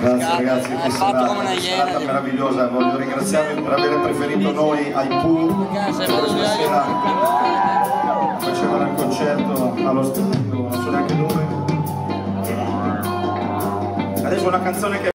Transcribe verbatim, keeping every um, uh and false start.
Grazie ragazzi, è stata una serata meravigliosa, voglio ringraziarvi per aver preferito noi ai Pooh, questa sera facevano il concerto allo stadio, non so neanche dove. Adesso una canzone che